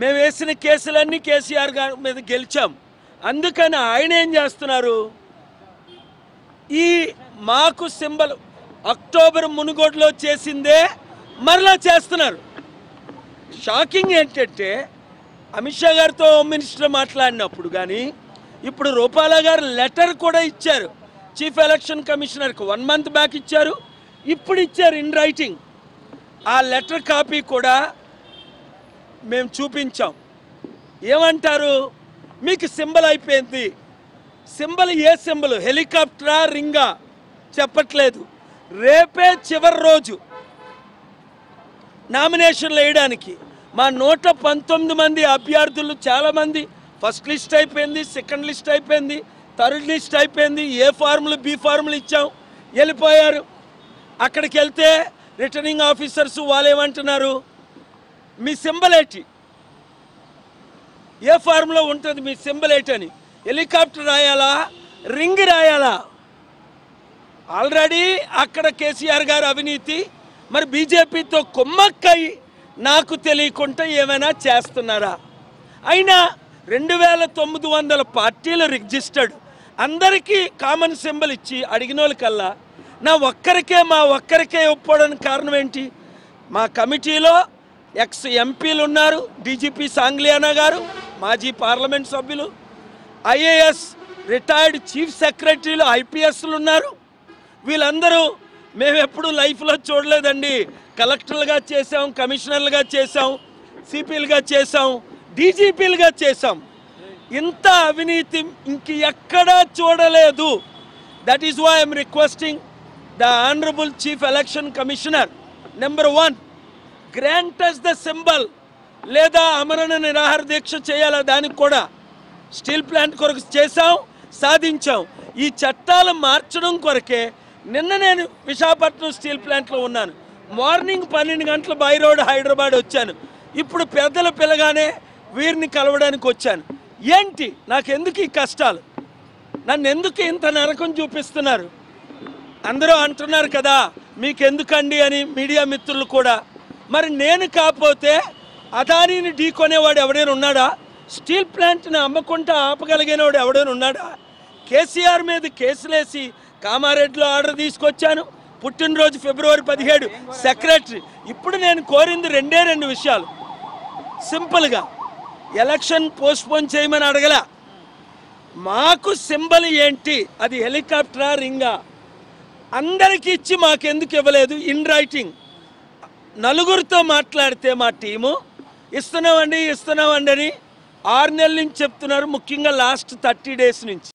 మేము వేసిన కేసులన్నీ కేసీఆర్ గారి మీద గెలిచాం. అందుకని ఆయన ఏం చేస్తున్నారు, ఈ మాకు సింబల్ అక్టోబర్ మునుగోడులో చేసిందే మరలా చేస్తున్నారు. షాకింగ్ ఏంటంటే అమిత్ షా గారితో హోమ్ మినిస్టర్ మాట్లాడినప్పుడు కానీ ఇప్పుడు రూపాల గారు లెటర్ కూడా ఇచ్చారు చీఫ్ ఎలక్షన్ కమిషనర్కి, 1 month బ్యాక్ ఇచ్చారు, ఇప్పుడు ఇచ్చారు ఇన్ రైటింగ్. ఆ లెటర్ కాపీ కూడా మేము చూపించాం. ఏమంటారు, మీకు సింబల్ అయిపోయింది. సింబల్ ఏ సింబల్, హెలికాప్టరా రింగా చెప్పట్లేదు. రేపే చివరి రోజు నామినేషన్లు వేయడానికి. మా 119 మంది అభ్యర్థులు చాలామంది ఫస్ట్ లిస్ట్ అయిపోయింది, సెకండ్ లిస్ట్ అయిపోయింది, థర్డ్ లిస్ట్ అయిపోయింది. ఏ ఫార్ములు బి ఫార్ములు ఇచ్చాం, వెళ్ళిపోయారు. అక్కడికి వెళ్తే రిటర్నింగ్ ఆఫీసర్స్ వాళ్ళేమంటున్నారు, మీ సింబల్ ఏంటి, ఏ ఫార్ములో ఉంటుంది మీ సింబల్ ఏంటని. హెలికాప్టర్ రాయాలా రింగ్ రాయాలా? ఆల్రెడీ అక్కడ కేసీఆర్ గారు అవినీతి, మరి బీజేపీతో కుమ్మక్కై నాకు తెలియకుండా ఏమైనా చేస్తున్నారా? అయినా 2900 పార్టీలు రిజిస్టర్డ్, అందరికీ కామన్ సింబల్ ఇచ్చి అడిగిన వాళ్ళకల్లా నా ఒక్కరికే మా ఒక్కరికే ఒప్పుకోవడానికి కారణం ఏంటి? మా కమిటీలో ఎక్స్ ఎంపీలు ఉన్నారు, డీజీపీ సాంగ్లియానా గారు, మాజీ పార్లమెంట్ సభ్యులు, ఐఏఎస్ రిటైర్డ్ చీఫ్ సెక్రటరీలు, ఐపీఎస్లు ఉన్నారు. వీళ్ళందరూ మేము ఎప్పుడు లైఫ్లో చూడలేదండి, కలెక్టర్లుగా చేసాం, కమిషనర్లుగా చేసాం, సిపిలుగా చేసాం, డీజీపీలుగా చేసాం. ఇంత అవినీతి ఇంక ఎక్కడా చూడలేదు. That is why I'm requesting the honourable chief election commissioner, number 1 grant us the symbol, లేదా అమరణ నిరాహార దీక్ష చేయాలా. దానికి కూడా స్టీల్ ప్లాంట్ కొరకు చేసాం, సాధించాం. ఈ చట్టాలు మార్చడం కొరకే నిన్న నేను విశాఖపట్నం స్టీల్ ప్లాంట్లో ఉన్నాను. మార్నింగ్ 12 గంటలు బై రోడ్ హైదరాబాద్ వచ్చాను. ఇప్పుడు పెద్దలు పిలగానే వీరిని కలవడానికి వచ్చాను. ఏంటి, నాకెందుకు ఈ కష్టాలు, నన్ను ఎందుకు ఇంత నరకం చూపిస్తున్నారు? అందరూ అంటున్నారు కదా మీకెందుకండి అని మీడియా మిత్రులు కూడా. మరి నేను కాకపోతే అదానీని ఢీకొనేవాడు ఎవడైనా ఉన్నాడా? స్టీల్ ప్లాంట్ని అమ్మకుండా ఆపగలిగిన వాడు ఎవడైనా ఉన్నాడా? కేసీఆర్ మీద కేసులేసి కామారెడ్డిలో ఆర్డర్ తీసుకొచ్చాను, పుట్టినరోజు ఫిబ్రవరి 17 సెక్రటరీ. ఇప్పుడు నేను కోరింది 2 విషయాలు సింపుల్గా. ఎలక్షన్ పోస్ట్పోన్ చేయమని అడగల, మాకు సింబల్ ఏంటి, అది హెలికాప్టరా రింగా, అందరికీ ఇచ్చి మాకెందుకు ఇవ్వలేదు ఇన్ రైటింగ్. నలుగురితో మాట్లాడితే మా టీము ఇస్తున్నామండి ఇస్తున్నామండి అని 6 నెలల నుంచి చెప్తున్నారు, ముఖ్యంగా లాస్ట్ 30 days నుంచి.